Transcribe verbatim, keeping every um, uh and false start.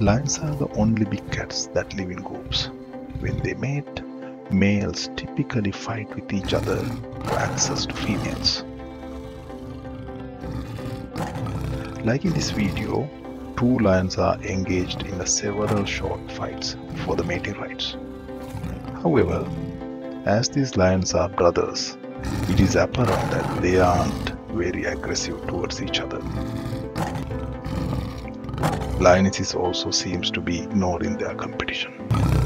Lions are the only big cats that live in groups. When they mate, males typically fight with each other for access to females. Like in this video, two lions are engaged in several short fights for the mating rights. However, as these lions are brothers, it is apparent that they aren't very aggressive towards each other. Lionesses also seems to be ignoring their competition.